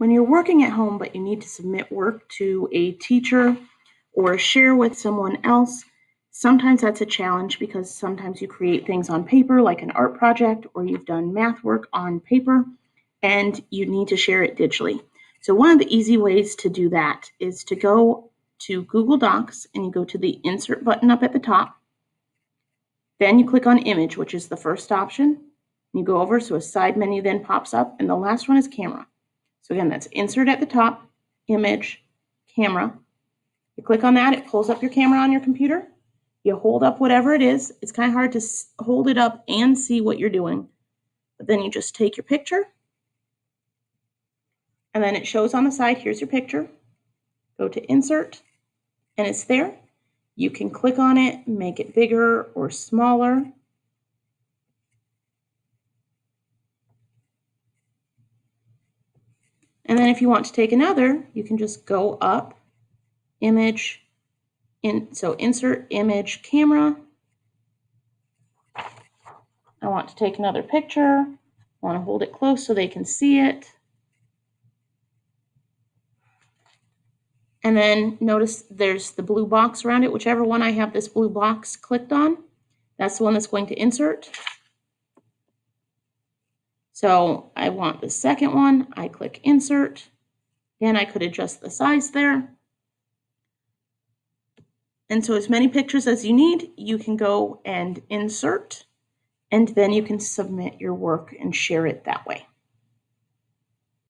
When you're working at home, but you need to submit work to a teacher or share with someone else, sometimes that's a challenge because sometimes you create things on paper like an art project, or you've done math work on paper and you need to share it digitally. So one of the easy ways to do that is to go to Google Docs and you go to the Insert button up at the top. Then you click on Image, which is the first option. You go over, so a side menu then pops up, and the last one is Camera. So again, that's Insert at the top, Image, Camera. You click on that, it pulls up your camera on your computer. You hold up whatever it is. It's kind of hard to hold it up and see what you're doing. But then you just take your picture, and then it shows on the side, here's your picture. Go to Insert, and it's there. You can click on it, make it bigger or smaller. And then if you want to take another, you can just go up, Image, so Insert, Image, Camera. I want to take another picture. I want to hold it close so they can see it. And then notice there's the blue box around it. Whichever one I have this blue box clicked on, that's the one that's going to insert. So I want the second one, I click Insert. Again, I could adjust the size there. And so as many pictures as you need, you can go and insert, and then you can submit your work and share it that way.